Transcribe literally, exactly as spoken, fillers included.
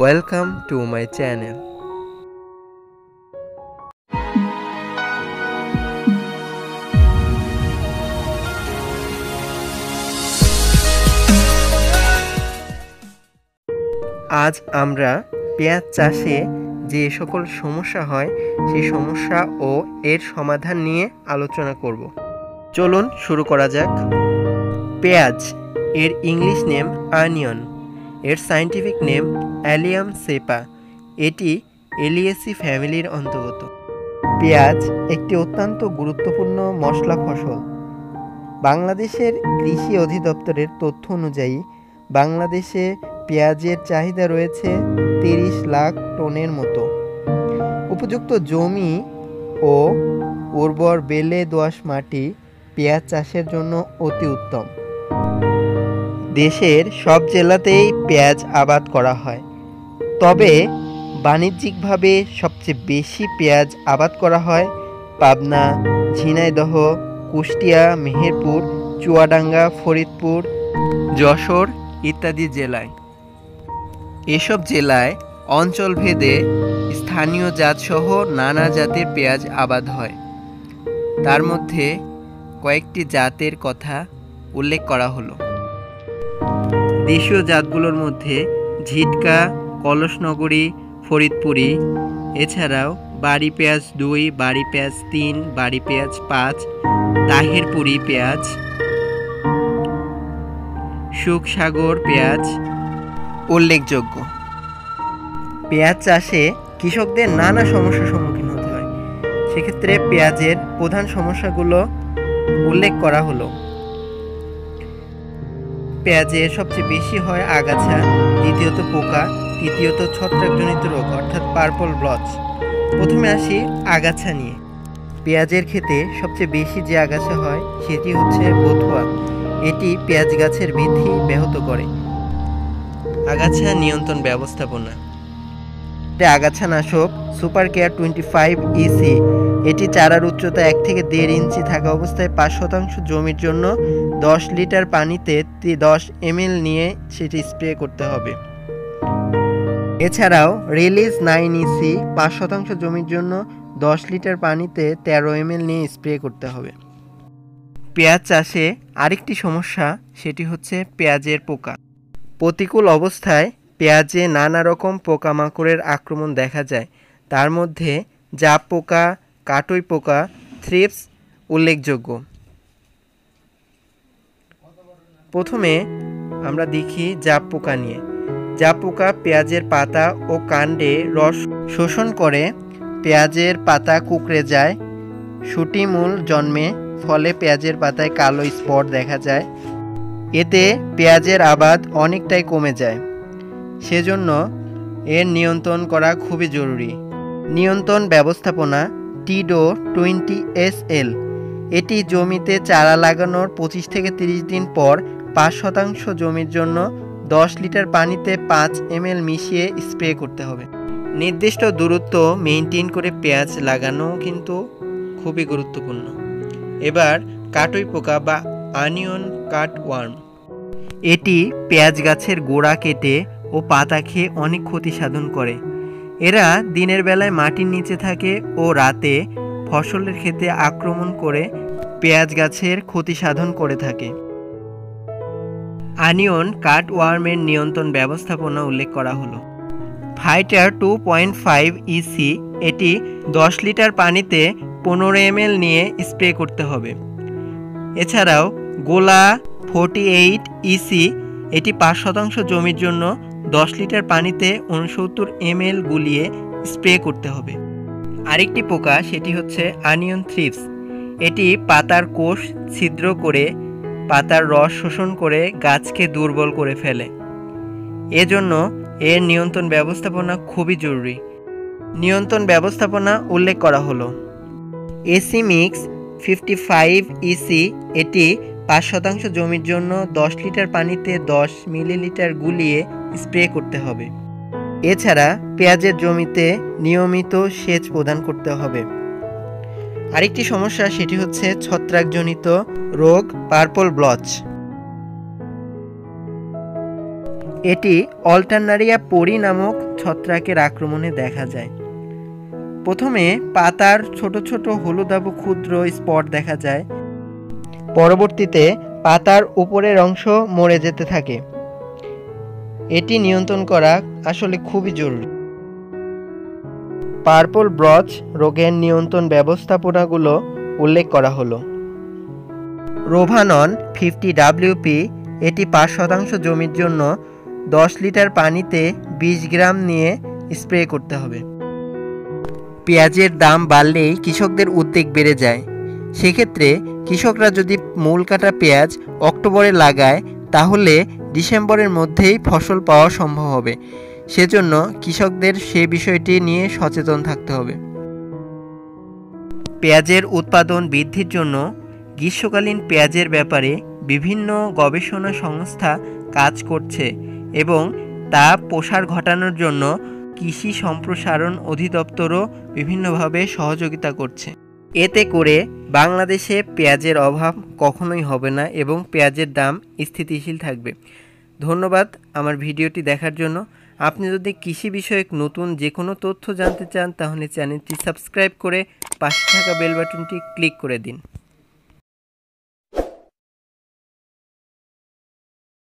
Welcome to my channel. आज আমরা পেঁয়াজ চাষে যে সকল সমস্যা হয় সেই সমস্যা ও এর সমাধান নিয়ে আলোচনা করব। চলুন শুরু করা যাক। পেঁয়াজ এর ইংলিশ নেম অনিয়ন, এর সাইন্টিফিক নেম অ্যালিয়াম সেপা। এটি এলিয়েসি ফ্যামিলির অন্তর্গত। পেঁয়াজ একটি অত্যন্ত গুরুত্বপূর্ণ মশলা ফসল। বাংলাদেশের কৃষি অধিদপ্তরের তথ্য অনুযায়ী বাংলাদেশে পেঁয়াজের চাহিদা রয়েছে তিরিশ লাখ টনের মতো। উপযুক্ত জমি ও উর্বর বেলে দোআঁশ মাটি পেঁয়াজ চাষের জন্য অতি উত্তম। দেশের সব জেলাতেই পেঁয়াজ আবাদ করা হয়, তবে বাণিজ্যিকভাবে সবচেয়ে বেশি পেঁয়াজ আবাদ করা হয় পাবনা, ঝিনাইদহ, কুষ্টিয়া, মেহেরপুর, চুয়াডাঙ্গা, ফরিদপুর, যশোর ইত্যাদি জেলায়। এসব জেলায় অঞ্চলভেদে স্থানীয় জাতসহ নানা জাতের পেঁয়াজ আবাদ হয়। তার মধ্যে কয়েকটি জাতের কথা উল্লেখ করা হলো। দেশীয় জাতগুলোর মধ্যে ঝিটকা, কলসনগরী, ফরিদপুরি, এছাড়াও বাড়ি পেঁয়াজ দুই, বাড়ি পেঁয়াজ তিন, বাড়ি পেঁয়াজ পাঁচ, তাহিরপুরি পেঁয়াজ, শুকসাগর পেঁয়াজ উল্লেখযোগ্য। পেঁয়াজ চাষে কৃষকদের নানা সমস্যার সম্মুখীন হতে হয়। সেক্ষেত্রে পেঁয়াজের প্রধান সমস্যাগুলো উল্লেখ করা হলো। পেঁয়াজে সবচেয়ে বেশি হয় আগাছা, দ্বিতীয়ত পোকা, তৃতীয়ত ছত্রাকজনিত রোগ অর্থাৎ পার্পল ব্লচ। প্রথমে আসি আগাছা নিয়ে। পেঁয়াজের ক্ষেতে সবচেয়ে বেশি যে আগাছা হয় সেটি হচ্ছে বথুয়া। এটি পেঁয়াজ গাছের বৃদ্ধি ব্যাহত করে। আগাছা নিয়ন্ত্রণ ব্যবস্থাপনা, আগাছানাশক super care twenty five EC. এটি চারার উচ্চতা এক থেকে দেড় ইঞ্চি থাকা অবস্থায় পাঁচ শতাংশ জমির জন্য দশ লিটার পানিতে দশ এম এল নিয়ে সেটি স্প্রে করতে হবে। এছাড়াও রিলিজ নাইন ইসি পাঁচ শতাংশ জমির জন্য দশ লিটার পানিতে তেরো এম এল নিয়ে স্প্রে করতে হবে। পেঁয়াজ চাষে আরেকটি সমস্যা সেটি হচ্ছে পেঁয়াজের পোকা। প্রতিকূল অবস্থায় পেঁয়াজে নানা রকম পোকামাকড়ের আক্রমণ দেখা যায়। তার মধ্যে জাপ পোকা, কাটুই পোকা, থ্রিপস উল্লেখযোগ্য। প্রথমে আমরা দেখি জাপ পোকা নিয়ে। জাপ পোকা পেঁয়াজের পাতা ও কাণ্ডে রস শোষণ করে, পেঁয়াজের পাতা কুঁকড়ে যায়, শুটি মূল জন্মে, ফলে পেঁয়াজের পাতায় কালো স্পট দেখা যায়। এতে পেঁয়াজের আবাদ অনেকটাই কমে যায়। সেজন্য এর নিয়ন্ত্রণ করা খুবই জরুরি। নিয়ন্ত্রণ ব্যবস্থাপনা টিডোর টোয়েন্টি এস এল। এটি জমিতে চারা লাগানোর পঁচিশ থেকে তিরিশ দিন পর পাঁচ শতাংশ জমির জন্য দশ লিটার পানিতে পাঁচ এম এল মিশিয়ে স্প্রে করতে হবে। নির্দিষ্ট দূরত্ব মেনটেন করে পেঁয়াজ লাগানো কিন্তু খুবই গুরুত্বপূর্ণ। এবার কাটুই পোকা বা অনিয়ন কাটওয়ার্ম। এটি পেঁয়াজ গাছের গোড়া কেটে ও পাতা খেয়ে অনেক ক্ষতি সাধন করে। এরা দিনের বেলায় মাটির নিচে থাকে ও রাতে ফসলের ক্ষেতে আক্রমণ করে পেঁয়াজ গাছের ক্ষতি সাধন করে থাকে। অনিয়ন কাটওয়ার্মের নিয়ন্ত্রণ ব্যবস্থাপনা উল্লেখ করা হলো। Fighter two point five EC. এটি দশ লিটার পানিতে পনেরো এম এল নিয়ে স্প্রে করতে হবে। এছাড়াও গোলা ফোরটি এইট ইসি। এটি পাঁচ শতাংশ জমির জন্য দশ লিটার পানিতে উনসত্তর এম এল গুলিয়ে স্প্রে করতে হবে। আরেকটি পোকা সেটি হচ্ছে অনিয়ন থ্রিপস। এটি পাতার কোষ ছিদ্র করে পাতার রস শোষণ করে গাছকে দুর্বল করে ফেলে। এজন্য এর নিয়ন্ত্রণ ব্যবস্থাপনা খুবই জরুরি। নিয়ন্ত্রণ ব্যবস্থাপনা উল্লেখ করা হলো। AC mix fifty five EC. এটি পাঁচ শতাংশ জমির জন্য দশ লিটার পানিতে দশ মিলিলিটার গুলিয়ে স্প্রে করতে হবে। এছাড়া পেঁয়াজের জমিতে নিয়মিত সেচ প্রদান করতে হবে। আরেকটি সমস্যা সেটি হচ্ছে ছত্রাকজনিত রোগ পার্পল ব্লচ। এটি অল্টারনারিয়া পরি নামক ছত্রাকের আক্রমণে দেখা যায়। প্রথমে পাতার ছোট ছোট হলুদাভ ক্ষুদ্র স্পট দেখা যায়, পরবর্তীতে পাতার উপরের অংশ মরে যেতে থাকে। এটি নিয়ন্ত্রণ করা আসলে খুবই জরুরি। পার্পল ব্লচ রোগের নিয়ন্ত্রণ ব্যবস্থাপনাগুলো উল্লেখ করা হলো। রোভানন ফিফটি ডাব্লিউপি এটি পাঁচ শতাংশ জমির জন্য দশ লিটার পানিতে বিশ গ্রাম নিয়ে স্প্রে করতে হবে। পেঁয়াজের দাম বাড়লেই কৃষকদের উদ্বেগ বেড়ে যায়। সেক্ষেত্রে কৃষকরা যদি মূল কাটা পেঁয়াজ অক্টোবরে লাগায় তাহলে ডিসেম্বরের মধ্যেই ফসল পাওয়া সম্ভব হবে। সেজন্য কৃষকদের সে বিষয়টি নিয়ে সচেতন থাকতে হবে। পেঁয়াজের উৎপাদন বৃদ্ধির জন্য গ্রীষ্মকালীন পেঁয়াজের ব্যাপারে বিভিন্ন গবেষণা সংস্থা কাজ করছে এবং তা প্রসার ঘটানোর জন্য কৃষি সম্প্রসারণ অধিদপ্তরও বিভিন্নভাবে সহযোগিতা করছে। এতে করে বাংলাদেশে পেঁয়াজের অভাব কখনোই হবে না এবং পেঁয়াজের দাম স্থিতিশীল থাকবে। ধন্যবাদ আমার ভিডিওটি দেখার জন্য। আপনি যদি কৃষি বিষয়ক নতুন যে কোনো তথ্য জানতে চান তাহলে চ্যানেলটি সাবস্ক্রাইব করে পাশে থাকা বেল বাটনটি ক্লিক করে দিন।